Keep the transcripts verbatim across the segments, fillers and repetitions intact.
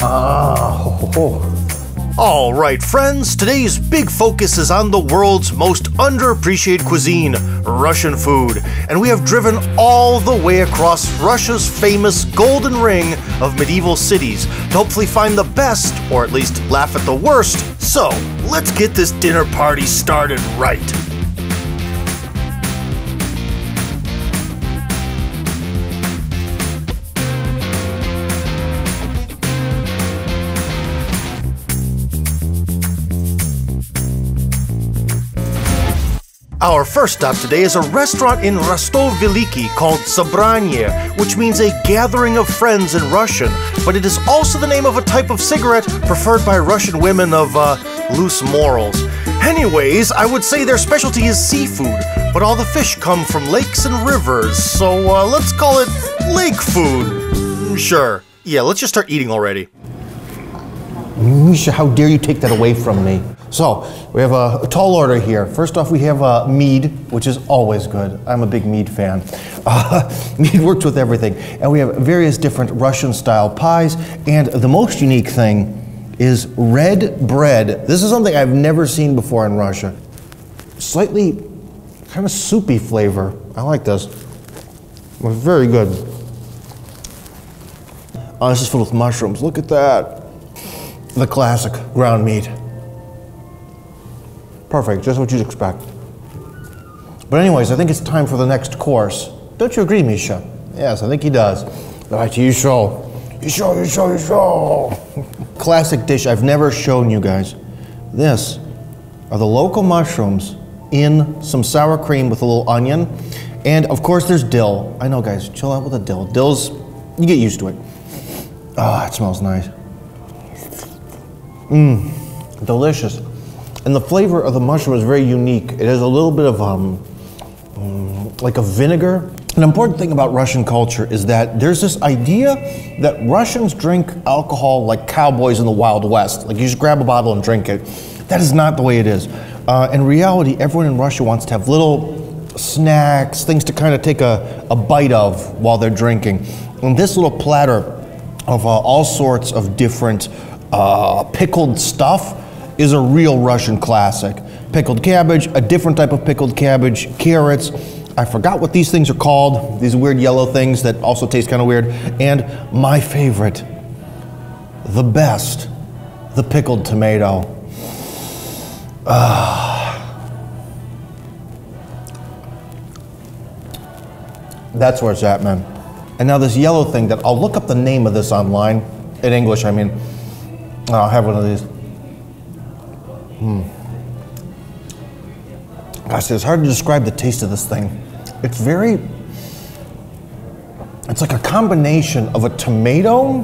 Ah, oh. All right, friends, today's big focus is on the world's most underappreciated cuisine, Russian food. And we have driven all the way across Russia's famous Golden Ring of medieval cities to hopefully find the best, or at least laugh at the worst. So, let's get this dinner party started right. Our first stop today is a restaurant in Rostov Veliky called Sobranie, which means a gathering of friends in Russian, but it is also the name of a type of cigarette preferred by Russian women of uh, loose morals. Anyways, I would say their specialty is seafood, but all the fish come from lakes and rivers, so uh, let's call it lake food. Sure. Yeah, let's just start eating already. Misha, how dare you take that away from me? So, we have a, a tall order here. First off, we have uh, mead, which is always good. I'm a big mead fan. Uh, mead works with everything. And we have various different Russian-style pies. And the most unique thing is red bread. This is something I've never seen before in Russia. Slightly kind of soupy flavor. I like this. It was very good. Oh, this is filled with mushrooms. Look at that. The classic ground meat. Perfect, just what you'd expect. But anyways, I think it's time for the next course. Don't you agree, Misha? Yes, I think he does. All right, you show. You show, you show, you show. Classic dish I've never shown you guys. This are the local mushrooms in some sour cream with a little onion. And of course there's dill. I know guys, chill out with the dill. Dill's, you get used to it. Ah, it smells nice. Mmm, delicious. And the flavor of the mushroom is very unique. It has a little bit of um, like a vinegar. An important thing about Russian culture is that there's this idea that Russians drink alcohol like cowboys in the Wild West. Like you just grab a bottle and drink it. That is not the way it is. Uh, in reality, everyone in Russia wants to have little snacks, things to kind of take a, a bite of while they're drinking. And this little platter of uh, all sorts of different uh, pickled stuff is a real Russian classic. Pickled cabbage, a different type of pickled cabbage, carrots. I forgot what these things are called. These weird yellow things that also taste kind of weird. And my favorite, the best, the pickled tomato. Uh, that's where it's at, man. And now this yellow thing that I'll look up the name of this online, in English, I mean. I'll have one of these. Hmm. Gosh, it's hard to describe the taste of this thing. It's very, it's like a combination of a tomato,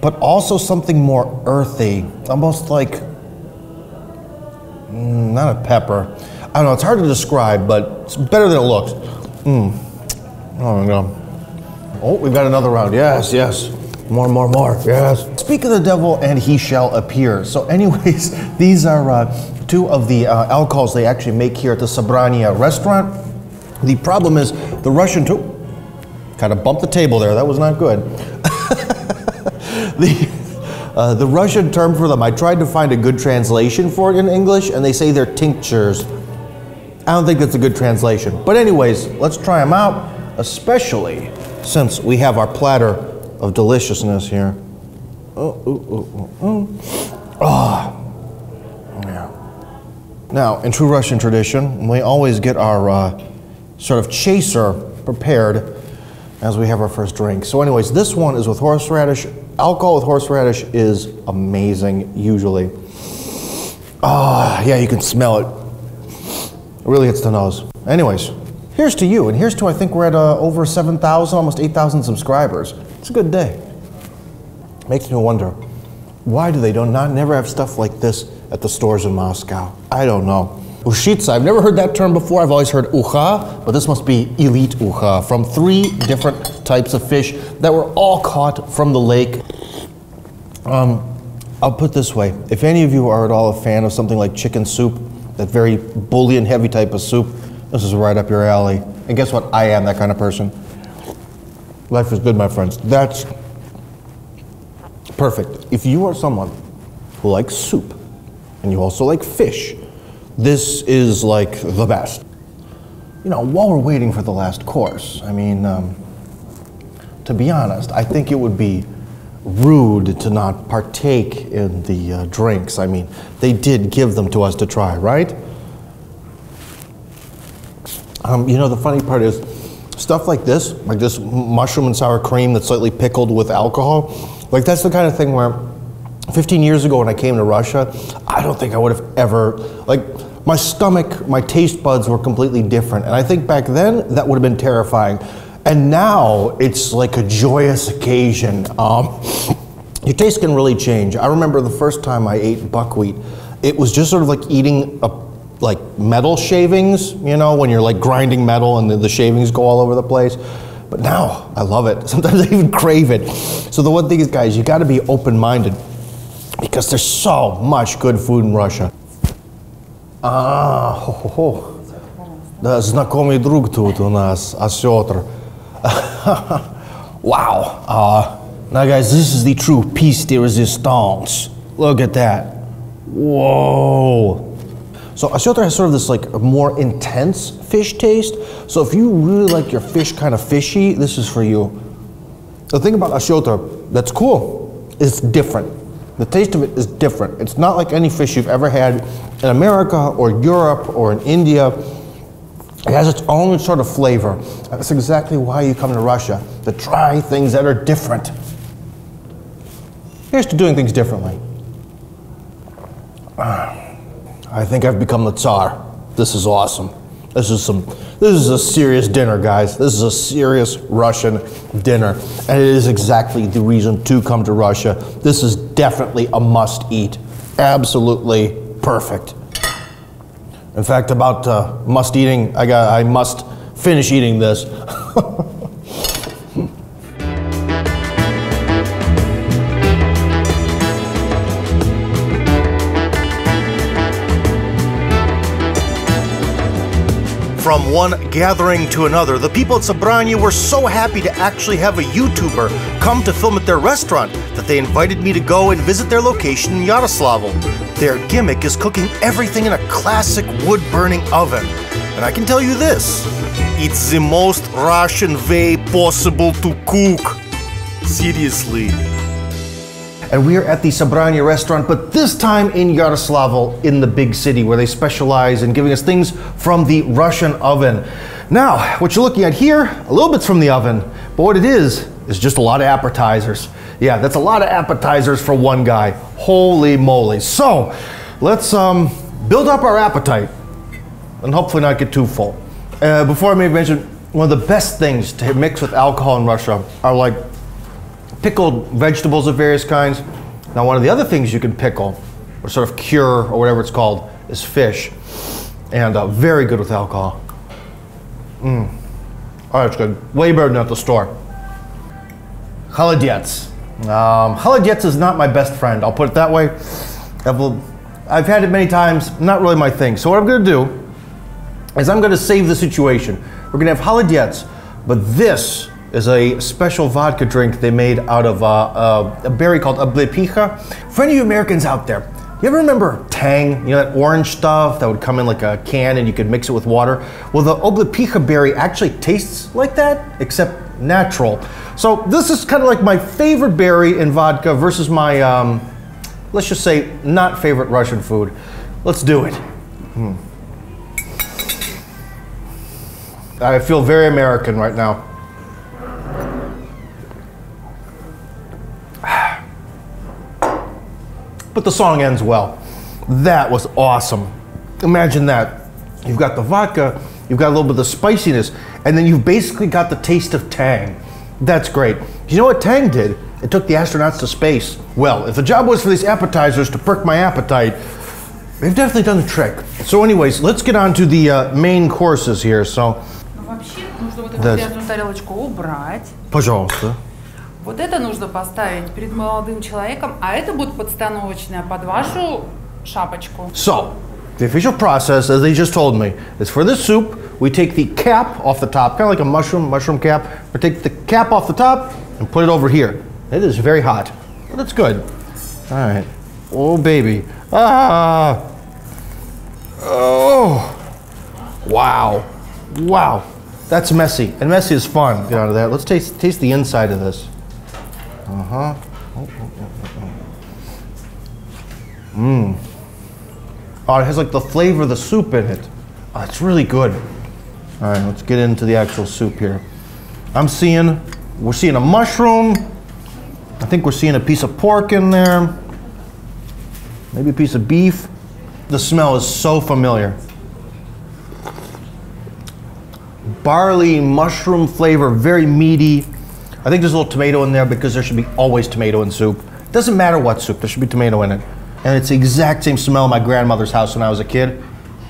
but also something more earthy, almost like, not a pepper. I don't know, it's hard to describe, but it's better than it looks. Mm. Oh my God. Oh, we've got another round, yes, yes. More, more, more, yes. Speak of the devil and he shall appear. So anyways, these are uh, two of the uh, alcohols they actually make here at the Sobranie restaurant. The problem is the Russian too. Kind of bumped the table there, that was not good. the, uh, the Russian term for them, I tried to find a good translation for it in English and they say they're tinctures. I don't think that's a good translation. But anyways, let's try them out, especially since we have our platter of deliciousness here. Oh, oh, oh, oh, oh. Yeah. Now, in true Russian tradition, we always get our uh, sort of chaser prepared as we have our first drink. So anyways, this one is with horseradish. Alcohol with horseradish is amazing, usually. Ah, oh, yeah, you can smell it. It really hits the nose. Anyways, here's to you, and here's to I think we're at uh, over seven thousand, almost eight thousand subscribers. It's a good day. Makes me wonder, why do they don't not never have stuff like this at the stores in Moscow? I don't know. Ushitsa, I've never heard that term before. I've always heard ukha, but this must be elite ukha from three different types of fish that were all caught from the lake. Um, I'll put it this way. If any of you are at all a fan of something like chicken soup, that very bouillon heavy type of soup, this is right up your alley. And guess what? I am that kind of person. Life is good, my friends. That's Perfect. If you are someone who likes soup, and you also like fish, this is like the best. You know, while we're waiting for the last course, I mean, um, to be honest, I think it would be rude to not partake in the uh, drinks. I mean, they did give them to us to try, right? Um, you know, the funny part is, stuff like this, like this mushroom and sour cream that's slightly pickled with alcohol, like that's the kind of thing where fifteen years ago when I came to Russia, I don't think I would have ever, like my stomach, my taste buds were completely different. And I think back then that would have been terrifying. And now it's like a joyous occasion. Um, your taste can really change. I remember the first time I ate buckwheat, it was just sort of like eating a, like metal shavings, you know, when you're like grinding metal and the, the shavings go all over the place. But now I love it. Sometimes I even crave it. So the one thing is, guys, you gotta be open-minded, because there's so much good food in Russia. Ah, ho, ho, ho. Znakomy drug tut u nas, Ashotra. Wow. Uh, now, guys, this is the true piece de resistance. Look at that. Whoa. So Ashotra has sort of this like more intense fish taste. So if you really like your fish kind of fishy, this is for you. The thing about Ashotra that's cool is different. The taste of it is different. It's not like any fish you've ever had in America or Europe or in India. It has its own sort of flavor. That's exactly why you come to Russia, to try things that are different. Here's to doing things differently. I think I've become the Tsar. This is awesome. This is some, this is a serious dinner, guys. This is a serious Russian dinner. And it is exactly the reason to come to Russia. This is definitely a must eat. Absolutely perfect. In fact, about uh, must eating, I got, I must finish eating this. From one gathering to another, the people at Sobranie were so happy to actually have a YouTuber come to film at their restaurant that they invited me to go and visit their location in Yaroslavl. Their gimmick is cooking everything in a classic wood-burning oven. And I can tell you this, it's the most Russian way possible to cook. Seriously. And we are at the Sobranie restaurant, but this time in Yaroslavl, in the big city, where they specialize in giving us things from the Russian oven. Now, what you're looking at here, a little bit's from the oven, but what it is, is just a lot of appetizers. Yeah, that's a lot of appetizers for one guy. Holy moly. So, let's um, build up our appetite, and hopefully not get too full. Uh, before I may mention, one of the best things to mix with alcohol in Russia are like pickled vegetables of various kinds. Now, one of the other things you can pickle, or sort of cure, or whatever it's called, is fish. And uh, very good with alcohol. Mm. Oh, it's good. Way better than at the store. Holodets. Um, Holodets is not my best friend, I'll put it that way. I've, I've had it many times, not really my thing. So what I'm gonna do is I'm gonna save the situation. We're gonna have Holodets, but this is a special vodka drink they made out of uh, uh, a berry called Oblepikha. For any of you Americans out there, you ever remember Tang? You know, that orange stuff that would come in like a can and you could mix it with water? Well, the Oblepikha berry actually tastes like that, except natural. So this is kind of like my favorite berry in vodka versus my, um, let's just say, not favorite Russian food. Let's do it. Hmm. I feel very American right now. But the song ends well. That was awesome. Imagine that. You've got the vodka, you've got a little bit of the spiciness, and then you've basically got the taste of Tang. That's great. You know what Tang did? It took the astronauts to space. Well, if the job was for these appetizers to perk my appetite, they've definitely done the trick. So anyways, let's get on to the uh, main courses here, so. Пожалуйста. Вот это нужно поставить перед молодым человеком, а это будет подстановочное под вашу шапочку. So, the official process, as they just told me, is for this soup, we take the cap off the top, kind of like a mushroom, mushroom cap. We take the cap off the top and put it over here. It is very hot. but it's good. All right. Oh, baby. Ah. Oh. Wow. Wow. That's messy. And messy is fun. Get out of that. Let's taste taste the inside of this. Uh-huh. Oh, oh, oh, oh, oh. Mmm. Oh, it has like the flavor of the soup in it. Oh, it's really good. All right, let's get into the actual soup here. I'm seeing, we're seeing a mushroom. I think we're seeing a piece of pork in there. Maybe a piece of beef. The smell is so familiar. Barley, mushroom flavor, very meaty. I think there's a little tomato in there because there should be always tomato in soup. It doesn't matter what soup, there should be tomato in it. And it's the exact same smell in my grandmother's house when I was a kid.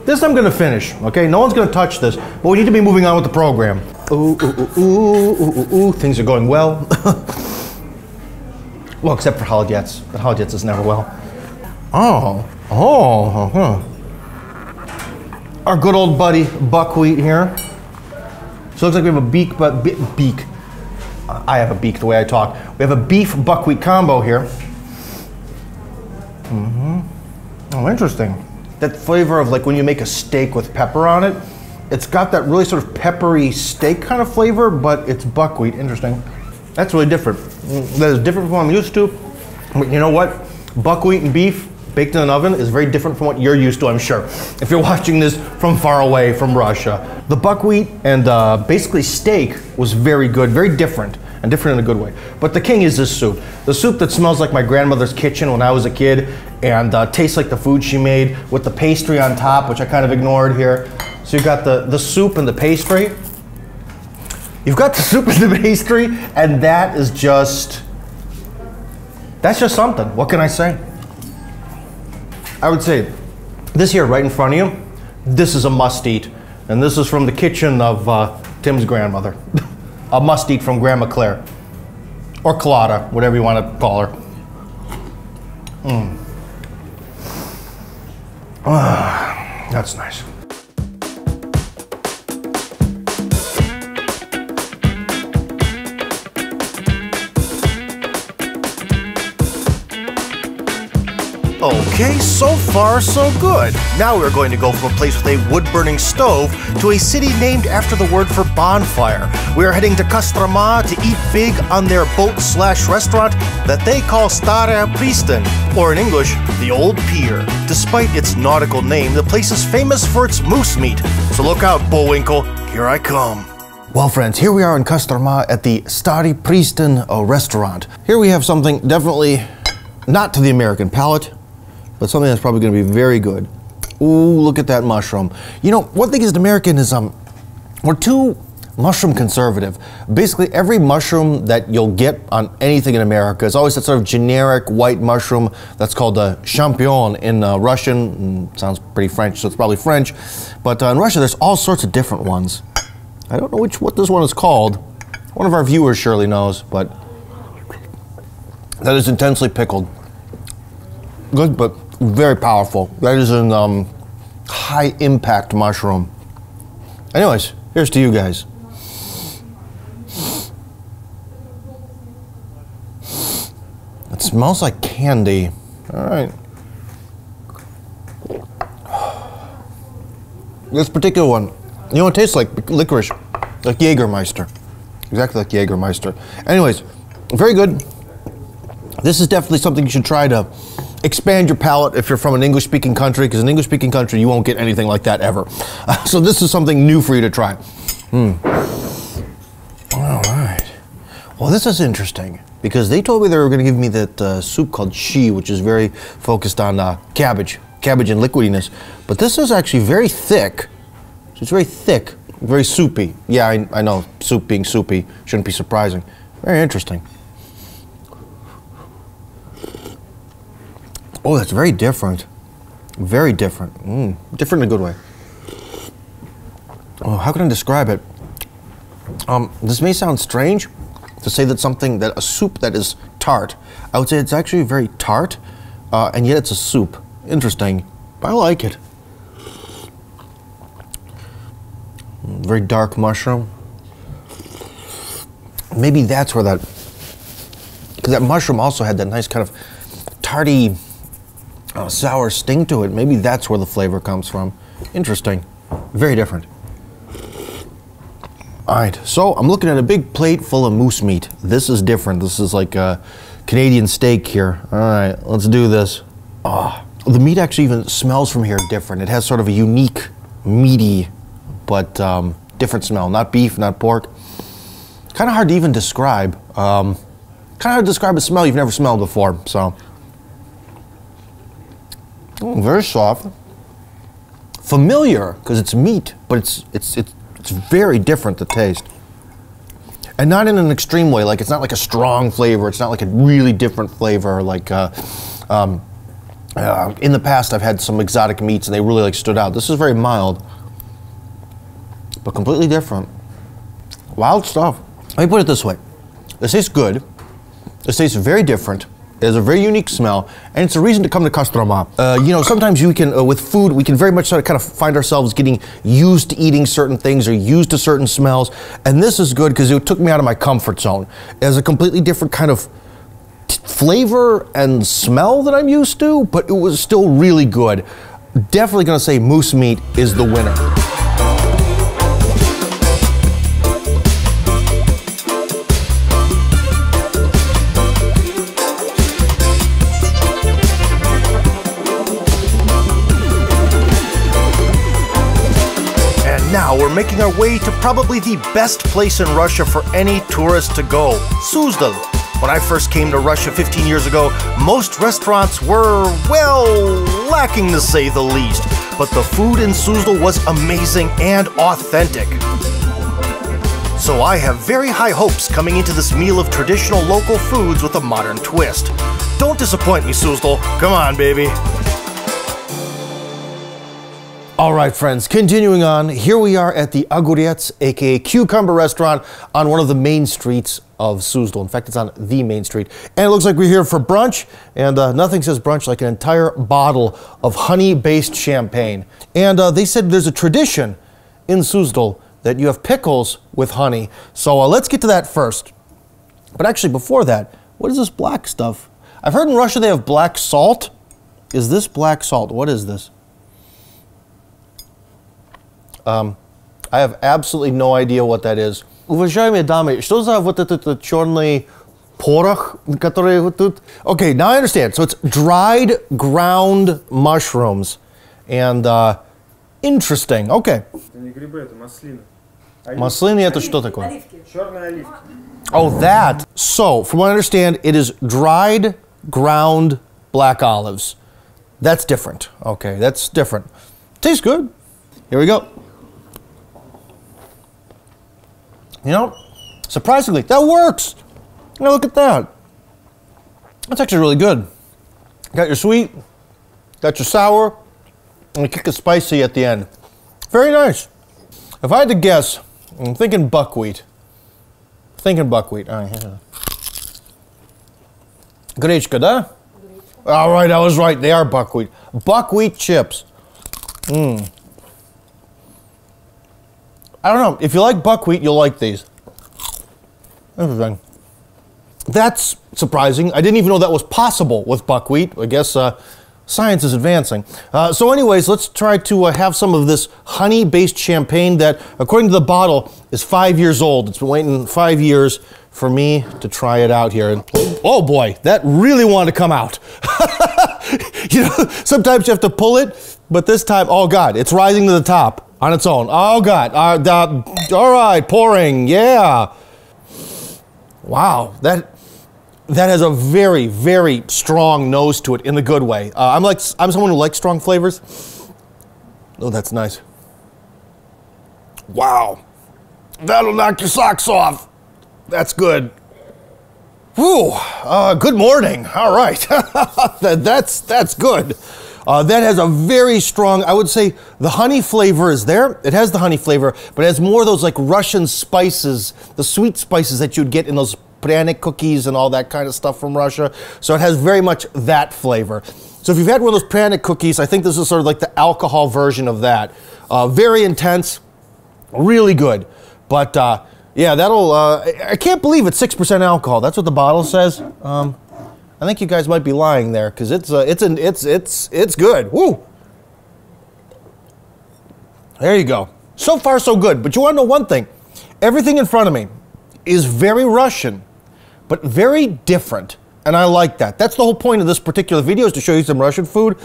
This I'm gonna finish, okay? No one's gonna touch this, but we need to be moving on with the program. Ooh, ooh, ooh, ooh, ooh, ooh, ooh. Things are going well. Well, except for Holodets, but Holodets is never well. Oh, oh, huh. Our good old buddy, buckwheat here. So it looks like we have a beak, but be beak. I have a beak the way I talk. We have a beef buckwheat combo here. Mm-hmm. Oh, interesting. That flavor of like when you make a steak with pepper on it, it's got that really sort of peppery steak kind of flavor, but it's buckwheat. Interesting. That's really different. That is different from what I'm used to. But you know what? Buckwheat and beef baked in an oven is very different from what you're used to, I'm sure. If you're watching this from far away from Russia. The buckwheat and uh, basically steak was very good, very different, and different in a good way. But the king is this soup. The soup that smells like my grandmother's kitchen when I was a kid and uh, tastes like the food she made with the pastry on top, which I kind of ignored here. So you've got the, the soup and the pastry. You've got the soup and the pastry, and that is just, that's just something. What can I say? I would say this here right in front of you, this is a must eat. And this is from the kitchen of uh, Tim's grandmother. A must eat from Grandma Claire. Or Claudia, whatever you want to call her. Mm. Ah, that's nice. Okay, so far so good. Now we're going to go from a place with a wood-burning stove to a city named after the word for bonfire. We are heading to Kostroma to eat big on their boat-slash-restaurant that they call Staraya Pristan, or in English, the Old Pier. Despite its nautical name, the place is famous for its moose meat. So look out, Bullwinkle, here I come. Well, friends, here we are in Kostroma at the Staraya Pristan uh, restaurant. Here we have something definitely not to the American palate, but something that's probably going to be very good. Ooh, look at that mushroom. You know, one thing as American is um, we're too mushroom conservative. Basically, every mushroom that you'll get on anything in America is always that sort of generic white mushroom that's called a champignon in uh, Russian. It sounds pretty French, so it's probably French. But uh, in Russia, there's all sorts of different ones. I don't know which what this one is called. One of our viewers surely knows, but that is intensely pickled. Good, but very powerful. That is an um, high impact mushroom. Anyways, here's to you guys. It smells like candy. All right. This particular one, you know, it tastes like licorice, like Jägermeister. Exactly like Jägermeister. Anyways, very good. This is definitely something you should try to expand your palate if you're from an English-speaking country, because in an English-speaking country, you won't get anything like that ever. Uh, so this is something new for you to try. Mm. All right. Well, this is interesting, because they told me they were going to give me that uh, soup called shchi, which is very focused on uh, cabbage, cabbage and liquidiness. But this is actually very thick. So it's very thick, very soupy. Yeah, I, I know, soup being soupy shouldn't be surprising. Very interesting. Oh, that's very different. Very different. Mm, different in a good way. Oh, how can I describe it? Um, this may sound strange to say that something, that a soup that is tart. I would say it's actually very tart, uh, and yet it's a soup. Interesting, but I like it. Very dark mushroom. Maybe that's where that because that mushroom also had that nice kind of tarty, uh, sour sting to it. Maybe that's where the flavor comes from. Interesting. Very different. All right, so I'm looking at a big plate full of moose meat. This is different. This is like a Canadian steak here. All right, let's do this. Oh, the meat actually even smells from here different. It has sort of a unique, meaty, but um, different smell. Not beef, not pork. Kind of hard to even describe. Um, kind of hard to describe a smell you've never smelled before, so. Mm, very soft. Familiar, because it's meat, but it's, it's, it's, it's very different, the taste. And not in an extreme way, like it's not like a strong flavor, it's not like a really different flavor, like uh, um, uh, in the past I've had some exotic meats and they really like stood out. This is very mild, but completely different. Wild stuff. Let me put it this way. This tastes good, this tastes very different, it has a very unique smell, and it's a reason to come to Kostroma. Uh, you know, sometimes we can, uh, with food, we can very much sort of kind of find ourselves getting used to eating certain things or used to certain smells, and this is good because it took me out of my comfort zone. It has a completely different kind of flavor and smell that I'm used to, but it was still really good. Definitely gonna say moose meat is the winner. Now we're making our way to probably the best place in Russia for any tourist to go, Suzdal. When I first came to Russia fifteen years ago, most restaurants were, well, lacking to say the least. But the food in Suzdal was amazing and authentic. So I have very high hopes coming into this meal of traditional local foods with a modern twist. Don't disappoint me, Suzdal. Come on, baby. All right, friends, continuing on, here we are at the Ogurets, aka Cucumber Restaurant, on one of the main streets of Suzdal. In fact, it's on the main street. And it looks like we're here for brunch, and uh, nothing says brunch like an entire bottle of honey-based champagne. And uh, they said there's a tradition in Suzdal that you have pickles with honey. So uh, let's get to that first. But actually, before that, what is this black stuff? I've heard in Russia they have black salt. Is this black salt? What is this? Um, I have absolutely no idea what that is. Уважаемые дамы, что за вот этот черный порох, который вот тут? Okay, now I understand. So it's dried ground mushrooms. And, uh, interesting. Okay. Это не грибы, это маслины. Маслины это что такое? Черные оливки. Oh, that. So, from what I understand, it is dried ground black olives. That's different. Okay, that's different. Tastes good. Here we go. You know, surprisingly, that works. Now look at that. That's actually really good. Got your sweet, got your sour, and a kick of spicy at the end. Very nice. If I had to guess, I'm thinking buckwheat. Thinking buckwheat. All right. Grechka, da? All right, I was right. They are buckwheat. Buckwheat chips. Mmm. I don't know, if you like buckwheat, you'll like these. Interesting. That's surprising. I didn't even know that was possible with buckwheat. I guess uh, science is advancing. Uh, so anyways, let's try to uh, have some of this honey-based champagne that, according to the bottle, is five years old. It's been waiting five years for me to try it out here. And, oh boy, that really wanted to come out. You know, sometimes you have to pull it, but this time, oh God, it's rising to the top. On its own. Oh God, uh, uh, all right, pouring, yeah. Wow, that that has a very, very strong nose to it in the good way. Uh, I'm like, I'm someone who likes strong flavors. Oh, that's nice. Wow, that'll knock your socks off. That's good. Whew, uh, good morning, all right. that, that's, that's good. Uh, that has a very strong, I would say the honey flavor is there. It has the honey flavor, but it has more of those like Russian spices, the sweet spices that you'd get in those pryanik cookies and all that kind of stuff from Russia. So it has very much that flavor. So if you've had one of those pryanik cookies, I think this is sort of like the alcohol version of that. Uh, very intense, really good, but uh, Yeah, that'll, uh, I can't believe it's six percent alcohol. That's what the bottle says. Um, I think you guys might be lying there, because it's, uh, it's, an, it's, it's, it's good. Woo! There you go. So far, so good. But you want to know one thing. Everything in front of me is very Russian, but very different. And I like that. That's the whole point of this particular video, is to show you some Russian food.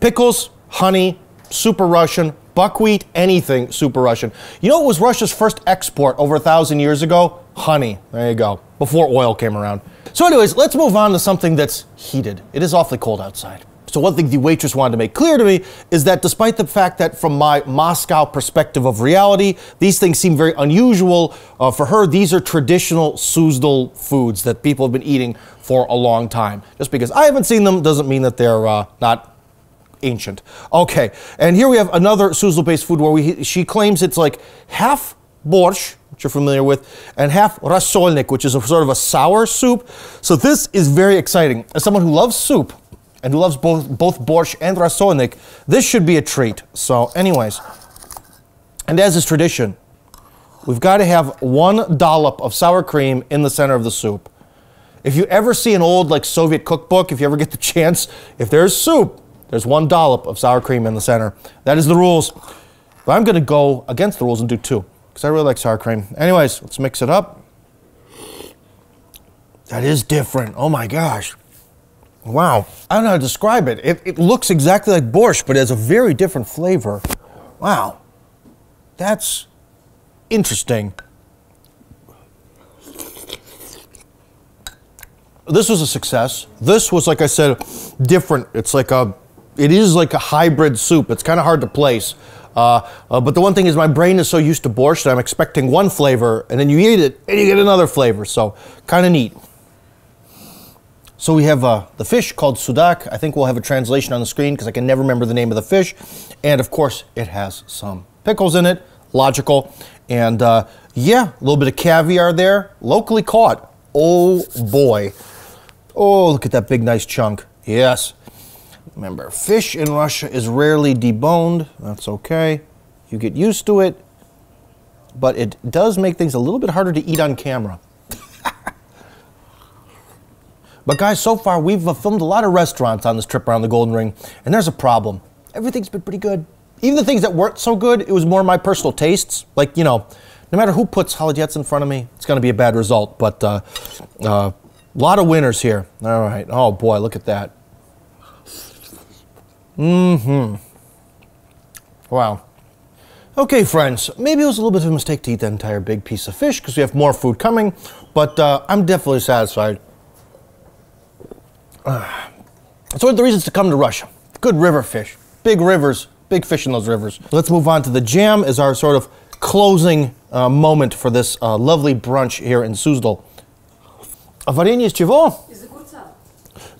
Pickles, honey, super Russian. Buckwheat, anything super Russian. You know what was Russia's first export over a thousand years ago? Honey. There you go. Before oil came around. So anyways, let's move on to something that's heated. It is awfully cold outside. So one thing the waitress wanted to make clear to me is that despite the fact that from my Moscow perspective of reality, these things seem very unusual, uh, for her, these are traditional Suzdal foods that people have been eating for a long time. Just because I haven't seen them doesn't mean that they're uh, not ancient. Okay, and here we have another Suzdal-based food where we, she claims it's like half borscht, which you're familiar with, and half rasolnik, which is a sort of a sour soup. So this is very exciting. As someone who loves soup, and who loves both both borscht and rasolnik, this should be a treat. So anyways, and as is tradition, we've got to have one dollop of sour cream in the center of the soup. If you ever see an old like Soviet cookbook, if you ever get the chance, if there's soup, there's one dollop of sour cream in the center. That is the rules. But I'm gonna go against the rules and do two, because I really like sour cream. Anyways, let's mix it up. That is different, oh my gosh. Wow, I don't know how to describe it. It, it looks exactly like borscht, but it has a very different flavor. Wow, that's interesting. This was a success. This was, like I said, different. It's like a, it is like a hybrid soup. It's kind of hard to place. Uh, uh, but the one thing is my brain is so used to borscht that I'm expecting one flavor, and then you eat it, and you get another flavor, so kind of neat. So we have uh, the fish called sudak. I think we'll have a translation on the screen because I can never remember the name of the fish. And of course, it has some pickles in it, logical. And uh, yeah, a little bit of caviar there, locally caught. Oh boy. Oh, look at that big, nice chunk. Yes. Remember, fish in Russia is rarely deboned. That's okay. You get used to it. But it does make things a little bit harder to eat on camera. But guys, so far we've filmed a lot of restaurants on this trip around the Golden Ring, and there's a problem. Everything's been pretty good. Even the things that weren't so good, it was more my personal tastes. Like, you know, no matter who puts halajets in front of me, it's gonna be a bad result, but a uh, uh, lot of winners here. All right, oh boy, look at that. Mm-hmm. Wow. Okay, friends, maybe it was a little bit of a mistake to eat that entire big piece of fish, because we have more food coming, but uh, I'm definitely satisfied. Uh, so what are the reasons to come to Russia? Good river fish, big rivers, big fish in those rivers. Let's move on to the jam as our sort of closing uh, moment for this uh, lovely brunch here in Suzdal. A varenie из чего? Из огурца.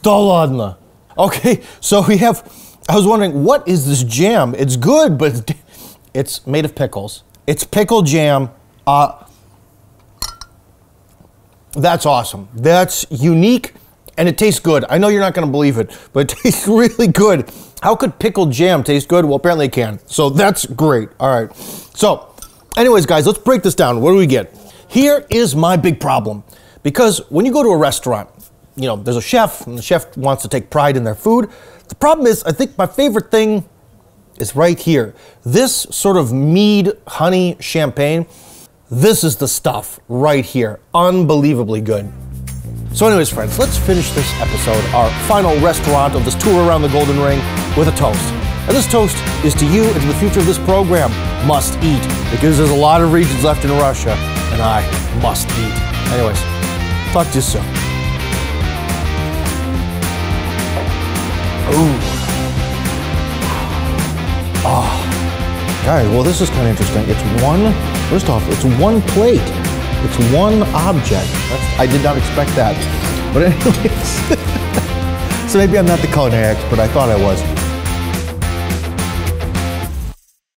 Да ладно. Okay, so we have, I was wondering, what is this jam? It's good, but it's made of pickles. It's pickle jam. Uh, that's awesome. That's unique. And it tastes good. I know you're not gonna believe it, but it tastes really good. How could pickled jam taste good? Well, apparently it can. So that's great, all right. So, anyways, guys, let's break this down. What do we get? Here is my big problem. Because when you go to a restaurant, you know, there's a chef, and the chef wants to take pride in their food. The problem is, I think my favorite thing is right here. This sort of mead, honey, champagne. This is the stuff right here. Unbelievably good. So anyways, friends, let's finish this episode, our final restaurant of this tour around the Golden Ring, with a toast. And this toast is to you and to the future of this program. Must eat, because there's a lot of regions left in Russia, and I must eat. Anyways, talk to you soon. Ooh. Oh. Guys, well, this is kind of interesting. It's one, first off, it's one plate. It's one object. That's, I did not expect that. But anyways, so maybe I'm not the culinary expert I thought I was.